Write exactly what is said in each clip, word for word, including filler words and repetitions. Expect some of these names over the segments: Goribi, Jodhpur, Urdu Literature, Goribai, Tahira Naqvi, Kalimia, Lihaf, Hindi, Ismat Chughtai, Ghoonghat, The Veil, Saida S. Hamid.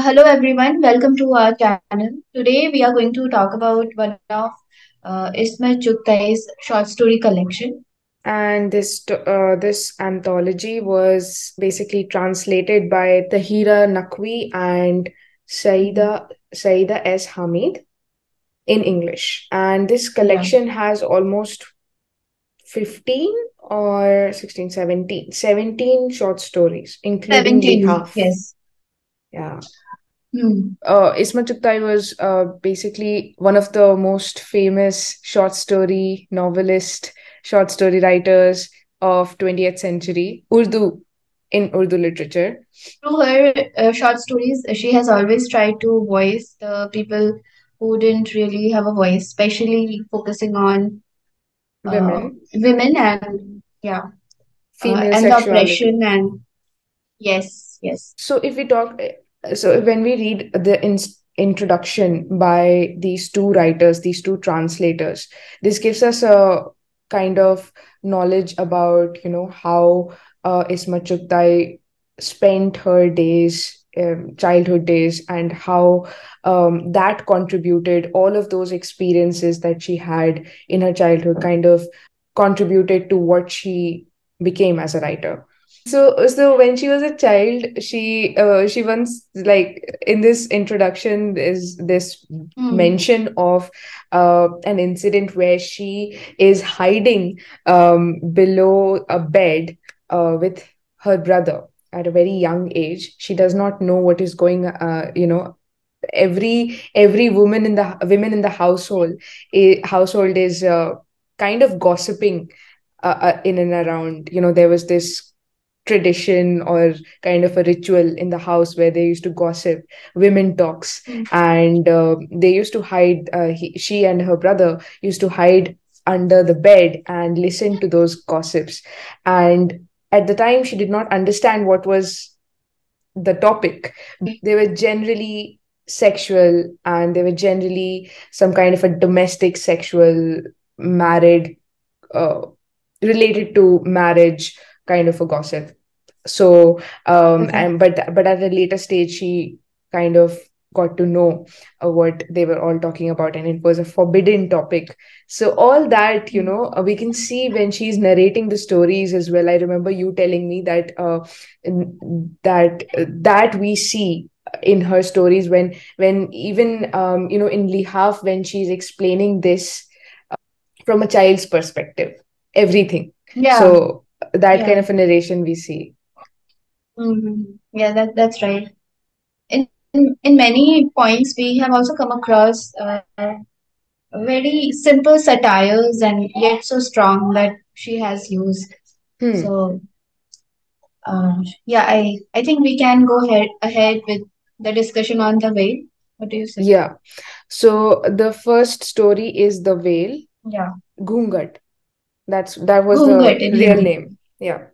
Hello everyone, welcome to our channel. Today we are going to talk about one of uh, Ismat Chughtai's short story collection. And this uh, this anthology was basically translated by Tahira Naqvi and Saida, Saida S. Hamid in English. And this collection yeah. has almost fifteen or sixteen, seventeen, seventeen short stories, including Lihaf. Yes. Yeah. Mm. Uh, Ismat Chughtai was uh, basically one of the most famous short story novelist, short story writers of twentieth century, Urdu, in Urdu literature. Through her uh, short stories, she has always tried to voice the people who didn't really have a voice, especially focusing on uh, women. women and, yeah, female uh, and oppression and, yes, yes. So if we talk... So when we read the in introduction by these two writers, these two translators, this gives us a kind of knowledge about, you know, how uh, Ismat Chughtai spent her days, um, childhood days, and how um, that contributed, all of those experiences that she had in her childhood kind of contributed to what she became as a writer. So, so when she was a child, she uh, she once, like, in this introduction is this mm. mention of uh, an incident where she is hiding um, below a bed uh, with her brother at a very young age. She does not know what is going. Uh, you know, every every woman in the women in the household a, household is uh, kind of gossiping uh, in and around. You know, there was this tradition or kind of a ritual in the house where they used to gossip, women talks, mm. and uh, they used to hide, uh, he, she and her brother used to hide under the bed and listen to those gossips. And at the time, she did not understand what was the topic. They were generally sexual, and they were generally some kind of a domestic sexual, married, uh, related to marriage kind of a gossip. So um okay. and but but at a later stage she kind of got to know uh, what they were all talking about, and it was a forbidden topic. So all that, you know, we can see when she's narrating the stories as well. I remember you telling me that uh, that uh, that we see in her stories when when even um you know in Lihaf, when she's explaining this uh, from a child's perspective, everything. Yeah. So that yeah. kind of a narration we see. Mm-hmm. Yeah, that, that's right. In, in in many points, we have also come across uh, very simple satires and yet so strong that she has used. Hmm. So, uh, yeah, I, I think we can go ahead, ahead with the discussion on The Veil. What do you say? Yeah. So, the first story is The Veil. Yeah. Ghoonghat. That's that was Ghoonghat, the real Hindi. Name. Yeah.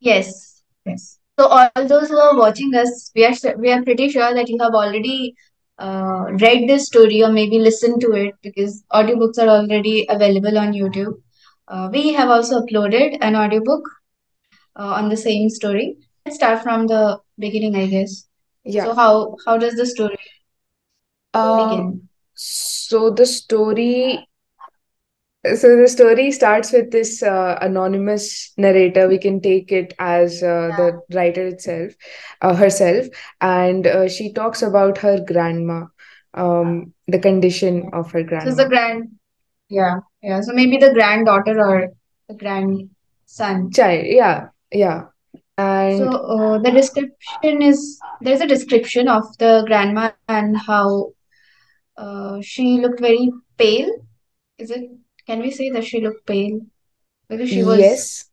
Yes. Yes. So all those who are watching us, we are we are pretty sure that you have already uh, read this story or maybe listened to it, because audiobooks are already available on YouTube. Uh, we have also uploaded an audiobook uh, on the same story. Let's start from the beginning, I guess. Yeah. So how how does the story um, begin? So the story. So the story starts with this uh, anonymous narrator. We can take it as uh, yeah. the writer itself, uh, herself. And uh, she talks about her grandma, um, the condition of her grandma. So the grand, yeah, yeah. So maybe the granddaughter or the grandson. Child, yeah, yeah. And so uh, the description is, there's a description of the grandma and how uh, she looked very pale. Is it? Can we say that she looked pale? Because she was... Yes.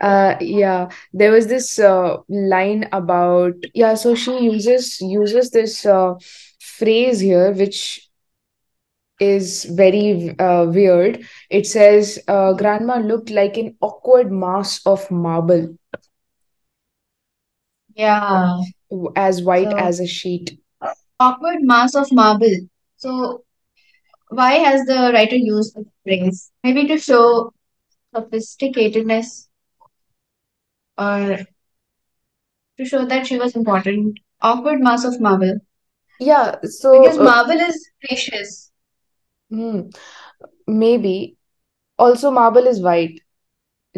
Uh, yeah. There was this uh, line about... Yeah, so she uses uses this uh, phrase here, which is very uh, weird. It says, uh, Grandma looked like an awkward mass of marble. Yeah. As white so, as a sheet. Awkward mass of marble. So... Why has the writer used the phrase? Maybe to show sophisticatedness or to show that she was important Awkward mass of Marvel. Yeah, so Because uh, Marvel is spacious. hmm, maybe. Also, Marvel is white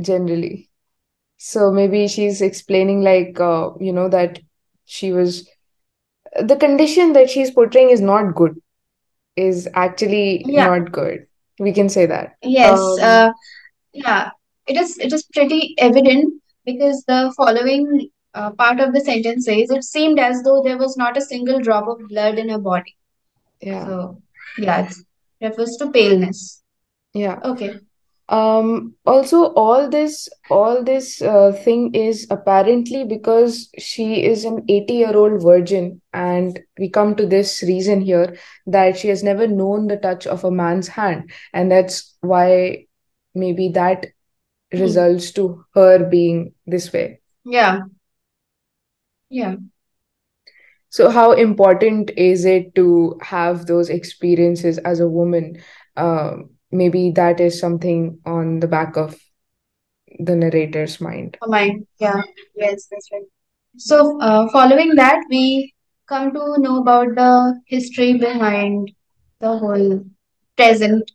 generally. So maybe she's explaining, like, uh, you know, that she was, the condition that she's portraying is not good, is actually Yeah. not good. We can say that. Yes. Um, Uh, yeah. It is. It is pretty evident because the following uh, part of the sentence says it seemed as though there was not a single drop of blood in her body. yeah, So yeah, it refers to paleness. yeah. Okay. Um, also, all this, all this uh, thing is apparently because she is an eighty-year-old virgin, and we come to this reason here that she has never known the touch of a man's hand, and that's why maybe that Hmm. results to her being this way. Yeah. Yeah. So, how important is it to have those experiences as a woman? Um, maybe that is something on the back of the narrator's mind. Oh my. Yeah. Yes, that's right. So, uh, following that, we come to know about the history behind the whole present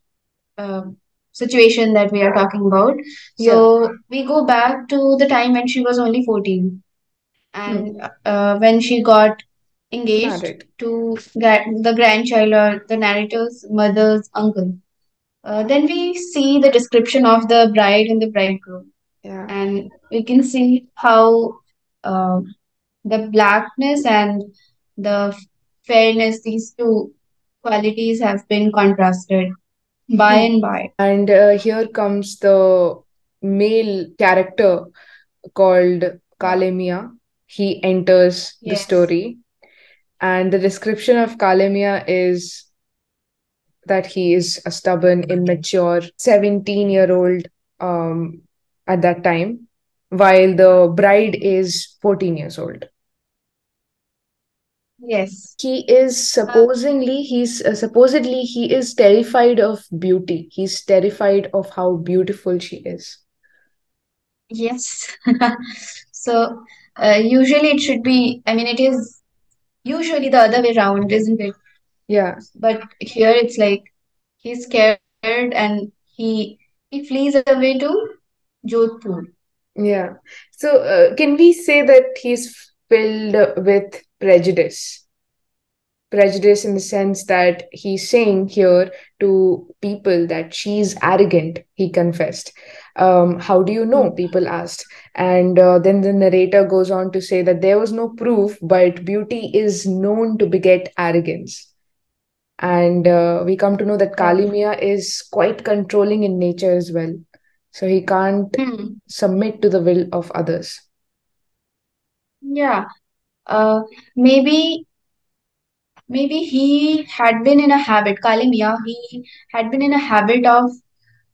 um, situation that we are talking about. Yeah. So, we go back to the time when she was only fourteen, Hmm. and uh, when she got engaged Married. to gra- the grandchild or the narrator's mother's uncle. Uh, then we see the description of the bride and the bridegroom, Yeah. and we can see how uh, the blackness and the fairness, these two qualities have been contrasted by Hmm. and by. And uh, here comes the male character called Yeah. Kalimia. He enters the Yes. story, and the description of Kalimia is that he is a stubborn, immature seventeen year old um, at that time, while the bride is fourteen years old. Yes. He is Uh, supposedly he's uh, supposedly he is terrified of beauty. He's terrified of how beautiful she is. Yes. So, uh, usually it should be, I mean, it is usually the other way around, isn't it? Yeah, But here it's like he's scared and he he flees away to Jodhpur. yeah. So uh, can we say that he's filled with prejudice? Prejudice in the sense that he's saying here to people that she's arrogant, he confessed. Um, how do you know? Hmm. People asked. And uh, then the narrator goes on to say that there was no proof, but beauty is known to beget arrogance. And uh, we come to know that Yeah. Kalimia is quite controlling in nature as well. So he can't Hmm. submit to the will of others. Yeah. Uh, maybe maybe he had been in a habit, Kalimia, he had been in a habit of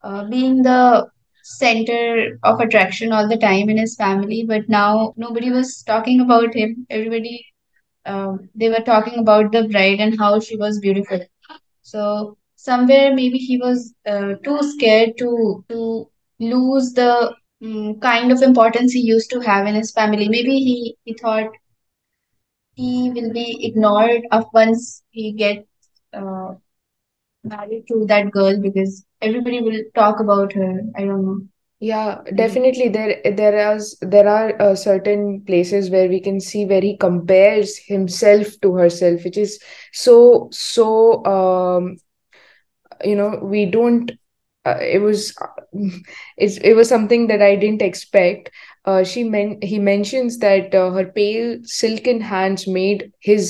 uh, being the center of attraction all the time in his family, but now nobody was talking about him. Everybody, um, they were talking about the bride and how she was beautiful. So somewhere maybe he was uh, too scared to to lose the mm, kind of importance he used to have in his family. Maybe he he thought he will be ignored of once he gets uh, married to that girl because everybody will talk about her. I don't know. Yeah, Maybe. definitely. There, there are there are uh, certain places where we can see where he compares himself to herself, which is so so. Um, you know, we don't. Uh, it was, it's it was something that I didn't expect. Uh, she men he mentions that uh, her pale silken hands made his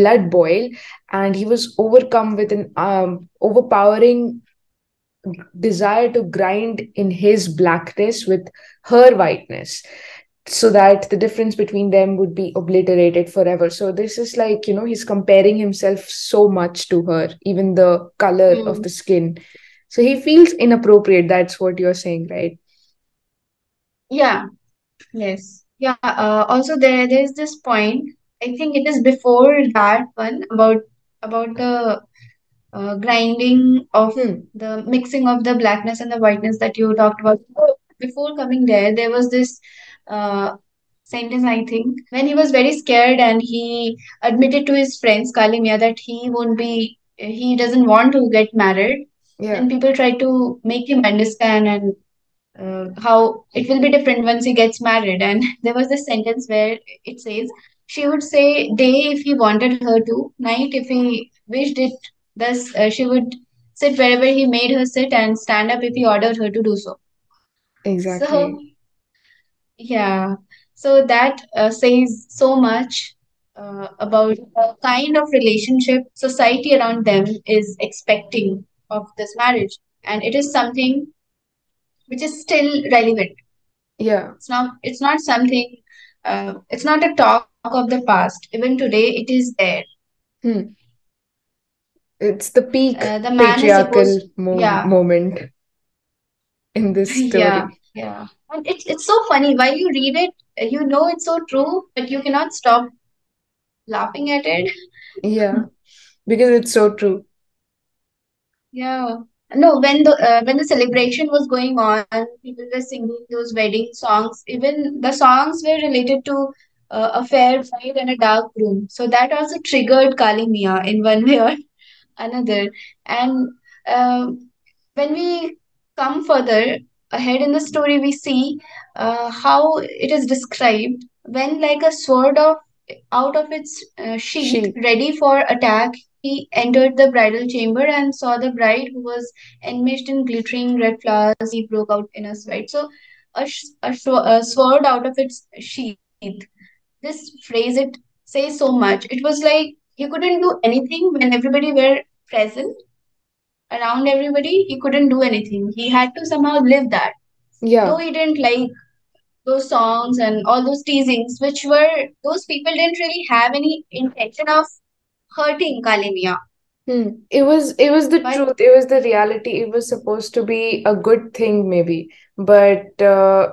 blood boil, and he was overcome with an um, overpowering desire to grind in his blackness with her whiteness, so that the difference between them would be obliterated forever. So this is like, you know, he's comparing himself so much to her, even the color of Hmm. the skin. So he feels inappropriate. That's what you're saying, right? Yeah. Yes. Yeah. Uh, also, there there is this point. I think it is before that one about about the uh, grinding of Hmm. the mixing of the blackness and the whiteness that you talked about. Before, before coming there, there was this uh, sentence, I think, when he was very scared and he admitted to his friends, Kalimia, that he won't be, he doesn't want to get married. Yeah. And people tried to make him understand and uh, how it will be different once he gets married. And there was this sentence where it says, she would say day if he wanted her to, night if he wished it. Thus, uh, she would sit wherever he made her sit and stand up if he ordered her to do so. Exactly. So, yeah. So that uh, says so much uh, about the kind of relationship society around them is expecting of this marriage. And it is something which is still relevant. Yeah. It's not, it's not something, uh, it's not a talk of the past. Even today, it is there. Hmm. It's the peak uh, the patriarchal supposed, mo yeah. moment in this story. Yeah, yeah. And it, it's so funny. While you read it, you know it's so true, but you cannot stop laughing at it. Yeah, because it's so true. Yeah. No, when the uh, when the celebration was going on, people were singing those wedding songs. Even the songs were related to uh, a fair bride and a dark groom. So that also triggered Kalimia in one way or another. And uh, when we come further ahead in the story, we see uh, how it is described when, like a sword of out of its uh, sheath, sheath, ready for attack, he entered the bridal chamber and saw the bride who was enmeshed in glittering red flowers. He broke out in a sweat. So, a, sh a, sh a sword out of its sheath. This phrase, it says so much. It was like he couldn't do anything when everybody were present around everybody. He couldn't do anything. He had to somehow live that. Yeah. Though he didn't like those songs and all those teasings, which were, those people didn't really have any intention of hurting Kalimia. Hmm. It was, it was the but, truth. It was the reality. It was supposed to be a good thing maybe, but uh,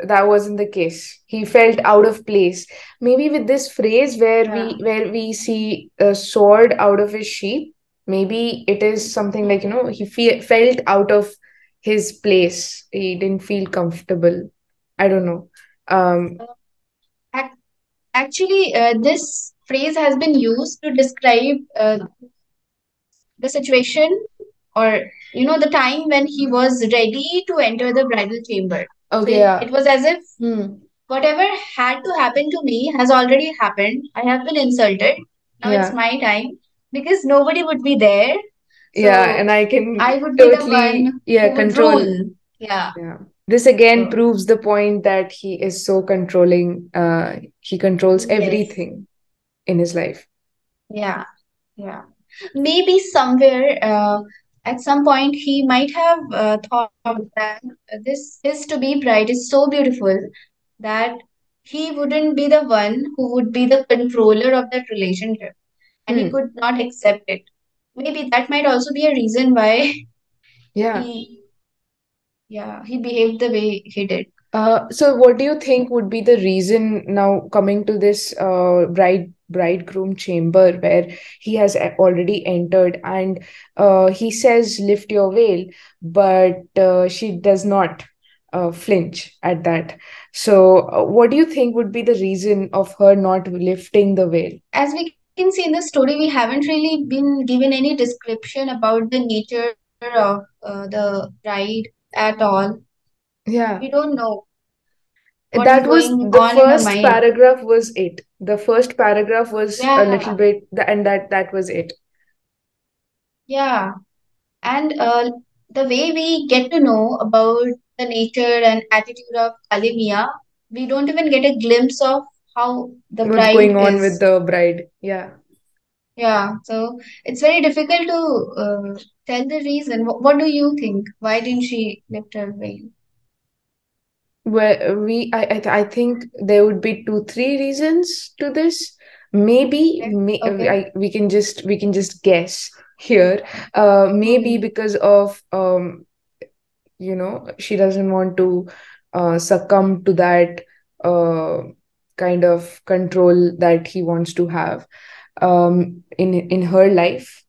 that wasn't the case. He felt out of place. Maybe with this phrase where yeah. we where we see a sword out of his sheath, maybe it is something like, you know, he fe felt out of his place. He didn't feel comfortable. I don't know. Um, Actually, uh, this phrase has been used to describe uh, the situation or, you know, the time when he was ready to enter the bridal chamber. Okay. So yeah. It was as if hmm. whatever had to happen to me has already happened. I have been insulted. Now yeah. it's my time, because nobody would be there. So yeah, and I can I would totally, be the one yeah, who control. Would rule. Yeah. yeah. This again so, proves the point that he is so controlling. Uh, he controls yes. everything in his life. Yeah. Yeah. Maybe somewhere uh, at some point, he might have uh, thought that this is to be bride is so beautiful that he wouldn't be the one who would be the controller of that relationship. And hmm. he could not accept it. Maybe that might also be a reason why yeah. he, yeah, he behaved the way he did. Uh, so what do you think would be the reason, now coming to this uh, bride bridegroom chamber where he has already entered, and uh, he says lift your veil, but uh, she does not uh, flinch at that. So uh, what do you think would be the reason of her not lifting the veil? As we can see in the story, we haven't really been given any description about the nature of uh, the bride at all. Yeah, we don't know. That was the first paragraph was it. The first paragraph was yeah. a little bit, and that that was it. Yeah, and uh, the way we get to know about the nature and attitude of Kalimia, we don't even get a glimpse of how the What's bride going on is. with the bride. Yeah, yeah. So it's very difficult to uh, tell the reason. What, what do you think? Why didn't she lift her veil? Well, we, I, I, th I think there would be two, three reasons to this. Maybe, okay. may, okay. I, we can just, we can just guess here. Uh, maybe because of, um, you know, she doesn't want to uh, succumb to that uh, kind of control that he wants to have um, in in her life.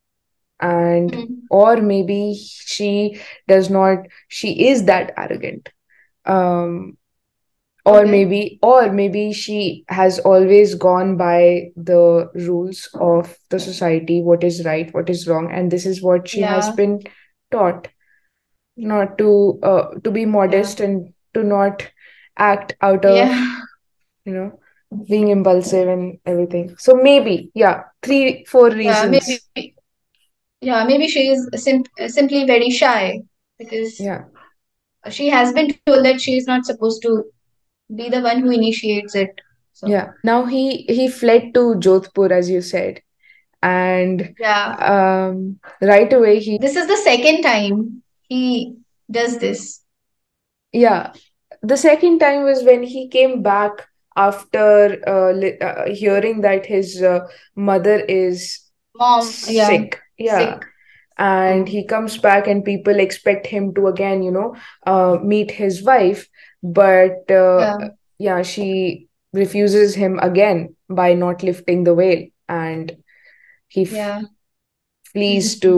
And, mm. or maybe she does not, she is that arrogant. Um, Or Okay. maybe, or maybe she has always gone by the rules of the society, what is right, what is wrong, and this is what she Yeah. has been taught, not to uh, to be modest Yeah. and to not act out of, Yeah. you know, being impulsive and everything. So maybe, yeah, three, four Yeah, reasons. maybe. Yeah, maybe she is sim simply very shy because Yeah, she has been told that she is not supposed to be the one who initiates it. So, yeah. Now he he fled to Jodhpur, as you said, and yeah, um, right away he, this is the second time he does this. yeah, the second time was when he came back after uh, li uh, hearing that his uh, mother is Mom, yeah, sick. Yeah. sick. And he comes back and people expect him to again, you know, uh, meet his wife, but uh, Yeah, yeah, she refuses him again by not lifting the veil, and he f yeah. flees to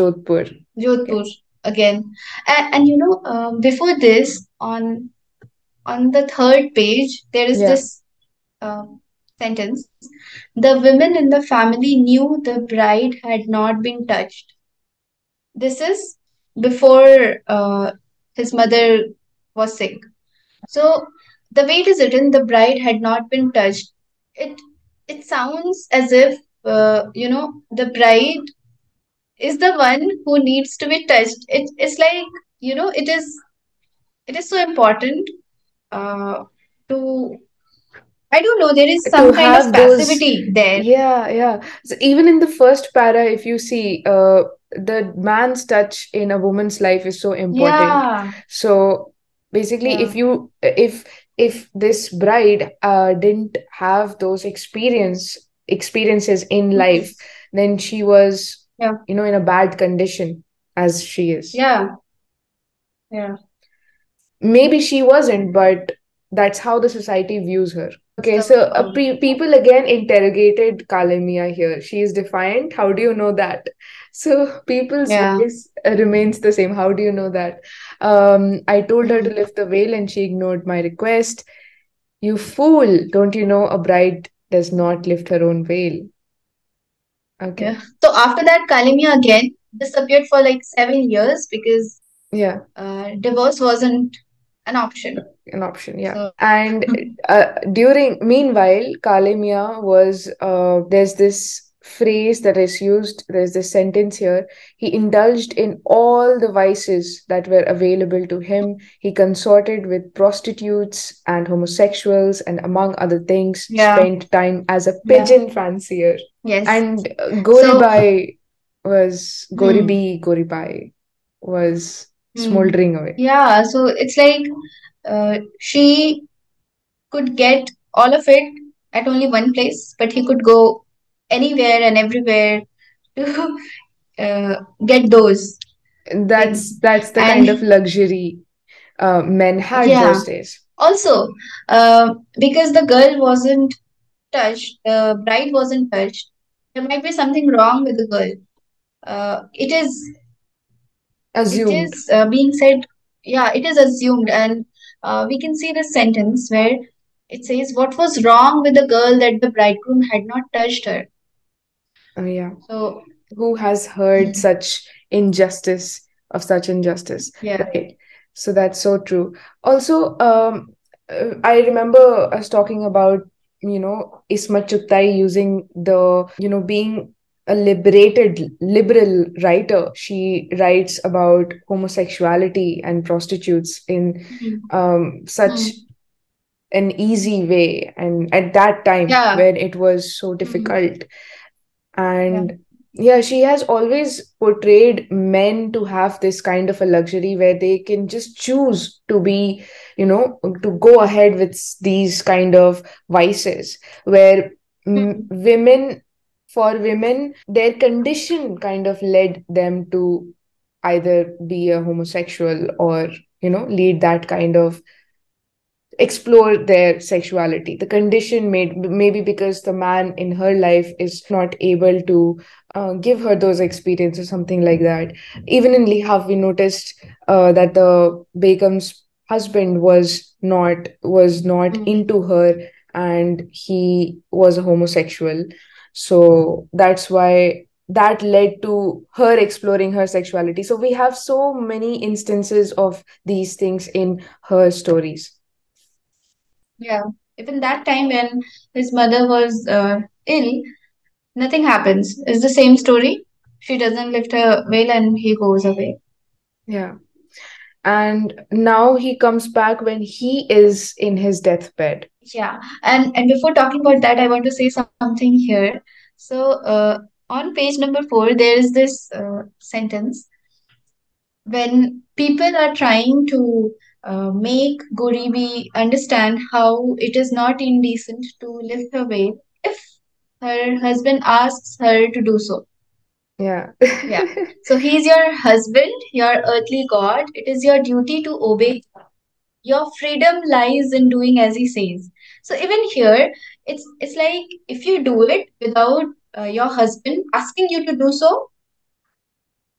Jodhpur. Yeah. Jodhpur again. And, and you know, um, before this, on on the third page, there is Yeah. this um, sentence. The women in the family knew the bride had not been touched. This is before uh, his mother was sick. So the way it is written, the bride had not been touched. It it sounds as if uh, you know the bride is the one who needs to be touched. It it's like you know it is it is so important uh, to I don't know, there is To some kind of have those, passivity there. yeah, yeah. So even in the first para, if you see, uh, the man's touch in a woman's life is so important. Yeah, So basically, yeah, if you if if this bride uh, didn't have those experience experiences in life, then she was, yeah, you know, in a bad condition as she is. yeah, yeah. Maybe she wasn't, but that's how the society views her. Okay, so That's uh, pre people again interrogated Kalimia here. She is defiant. How do you know that? So people's yeah. voice uh, remains the same. How do you know that? Um, I told her to Mhm. lift the veil and she ignored my request. You fool! Don't you know a bride does not lift her own veil? Okay. Yeah. So after that, Kalimia again disappeared for like seven years because Yeah, uh, divorce wasn't an option. an option. Yeah. So, And uh, during, meanwhile, Kalimia was, uh, there's this phrase that is used, there's this sentence here. He indulged in all the vices that were available to him. He consorted with prostitutes and homosexuals, and among other things, yeah, spent time as a yeah, pigeon fancier. yes. And uh, So, Goribai was, hmm, Goribi, Goribai was hmm, smoldering away. yeah. So it's like uh, she could get all of it at only one place, but he could go anywhere and everywhere to uh, get those things. That's that's the kind And of luxury uh, men had yeah, those days. also, uh, because the girl wasn't touched, the bride wasn't touched, there might be something wrong with the girl. Uh, it is it Assumed. is uh, being said, yeah, it is assumed, and uh, we can see this sentence where it says, "What was wrong with the girl that the bridegroom had not touched her?" Oh, yeah. So, Who has heard such injustice of such injustice? yeah, Right. So that's so true. Also, um, uh, I remember us talking about, you know, Ismat Chughtai using the, you know, being a liberated liberal writer. She writes about homosexuality and prostitutes in Mm. um, such Mm. an easy way, and at that time yeah, when it was so Mm. difficult. yeah, And yeah, she has always portrayed men to have this kind of a luxury where they can just choose to be, you know, to go ahead with s- these kind of vices, where mm, Mm. women, for women, their condition kind of led them to either be a homosexual or, you know, lead that kind of explore their sexuality. The condition made maybe because the man in her life is not able to uh, give her those experiences, something like that. Even in Lihaf, we noticed uh, that the Begums husband was not was not mm. into her, and he was a homosexual. So that's why that led to her exploring her sexuality. So we have so many instances of these things in her stories. Yeah, even that time when his mother was uh, ill, nothing happens. It's the same story. She doesn't lift her veil and he goes away. Yeah. And now he comes back when he is in his deathbed. Yeah. And, and before talking about that, I want to say something here. So uh, on page number four, there is this uh, sentence. When people are trying to uh, make Goribi understand how it is not indecent to lift her veil if her husband asks her to do so. Yeah. Yeah. So he's your husband, your earthly god. It is your duty to obey. Your freedom lies in doing as he says. So even here, it's it's like if you do it without uh, your husband asking you to do so,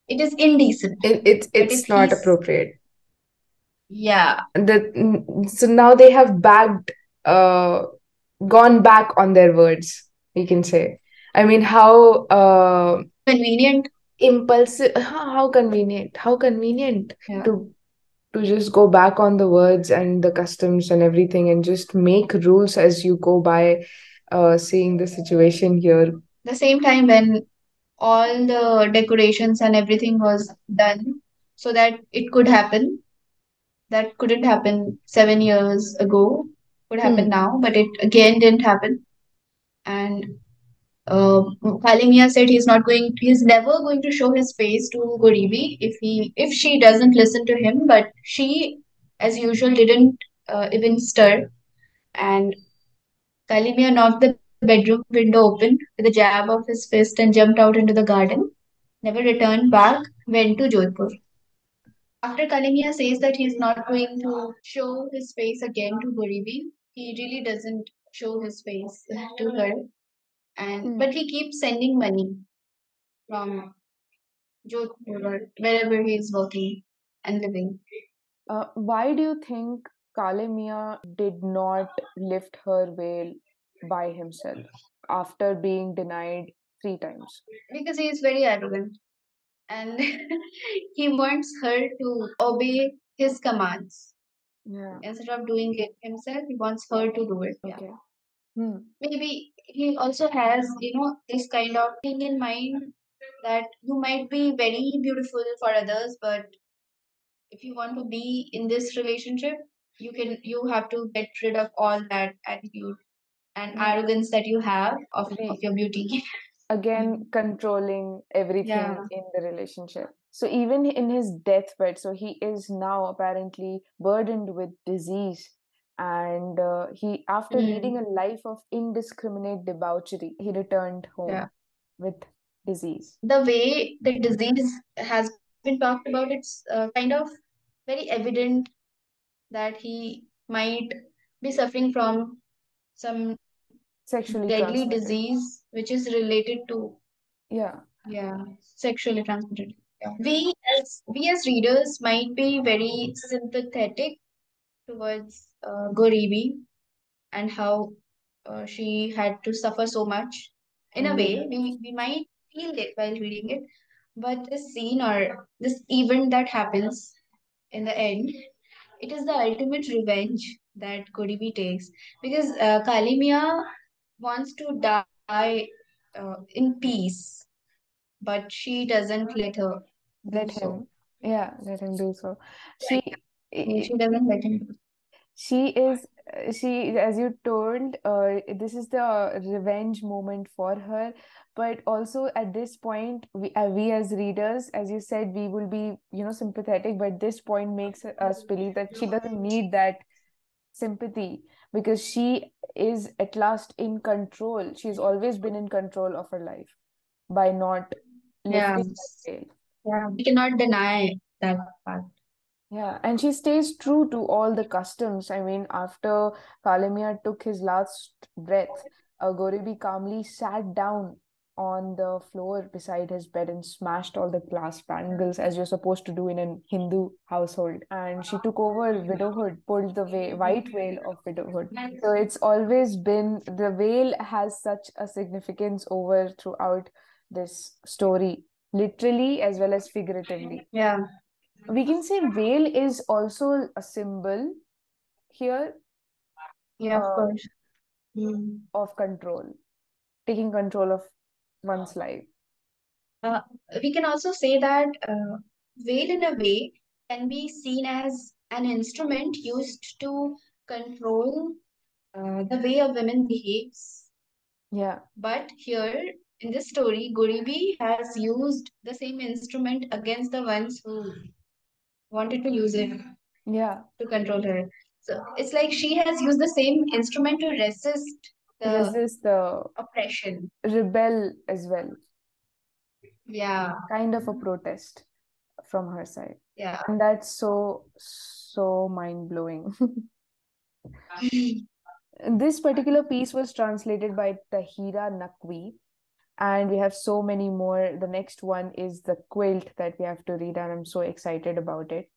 it is indecent. It, it, it's it's not appropriate. Yeah. The, so now they have backed, uh, gone back on their words, you can say. I mean, how... Uh, convenient impulsive how convenient how convenient yeah. to to just go back on the words and the customs and everything and just make rules as you go by, uh seeing the situation here. The same time when all the decorations and everything was done so that it could happen, that couldn't happen seven years ago, could happen hmm. now, but it again didn't happen. And Uh, Kalimia said he's not going, he's never going to show his face to Goribi if he, if she doesn't listen to him, but she, as usual, didn't uh, even stir. And Kalimia knocked the bedroom window open with a jab of his fist and jumped out into the garden, never returned back, went to Jodhpur. After Kalimia says that he's not going to show his face again to Goribi, he really doesn't show his face to her. And mm. But he keeps sending money from Jodhpur or wherever he is working and living. Uh, why do you think Kalimia did not lift her veil by himself after being denied three times? Because he is very arrogant and he wants her to obey his commands. Yeah. Instead of doing it himself, he wants her to do it. Okay. Yeah. Hmm. Maybe he also has, you know, this kind of thing in mind that you might be very beautiful for others, but if you want to be in this relationship, you can, you have to get rid of all that attitude and hmm. arrogance that you have of, of your beauty. Again, controlling everything yeah. in the relationship. So even in his deathbed, so he is now apparently burdened with disease. And uh, he, after mm-hmm. leading a life of indiscriminate debauchery, he returned home yeah. with disease. The way the disease has been talked about, it's uh, kind of very evident that he might be suffering from some sexually deadly disease, which is related to yeah, yeah, sexually transmitted. Yeah. We as we as readers might be very sympathetic towards uh, Goribi and how uh, she had to suffer so much. In mm-hmm. a way, we, we might feel it while reading it, but this scene or this event that happens in the end, it is the ultimate revenge that Goribi takes, because uh, Kalimia wants to die uh, in peace, but she doesn't let her. Let him. So. Yeah, let him do so. She... She doesn't like him. She is, she, as you told, uh, this is the revenge moment for her. But also at this point, we, uh, we as readers, as you said, we will be, you know, sympathetic. But this point makes us believe that she doesn't need that sympathy, because she is at last in control. She's always been in control of her life by not living that veil. Yeah, we cannot deny that part. Yeah, and she stays true to all the customs. I mean, after Kalimia took his last breath, uh, Goribi calmly sat down on the floor beside his bed and smashed all the glass spangles, as you're supposed to do in a Hindu household. And she took over widowhood, pulled the veil, white veil of widowhood. So it's always been, the veil has such a significance over throughout this story, literally as well as figuratively. Yeah. We can say veil is also a symbol here. Yeah, of um, course. Mm. Of control, taking control of one's life. Uh, we can also say that uh, veil in a way can be seen as an instrument used to control uh, the way a woman behaves. Yeah. But here in this story, Goribi has used the same instrument against the ones who wanted to use it. Yeah. To control her. So it's like she has used the same instrument to resist the, resist the oppression. Rebel as well. Yeah. Kind of a protest from her side. Yeah. And that's so, so mind-blowing. This particular piece was translated by Tahira Naqvi. And we have so many more. The next one is The Quilt that we have to read, and I'm so excited about it.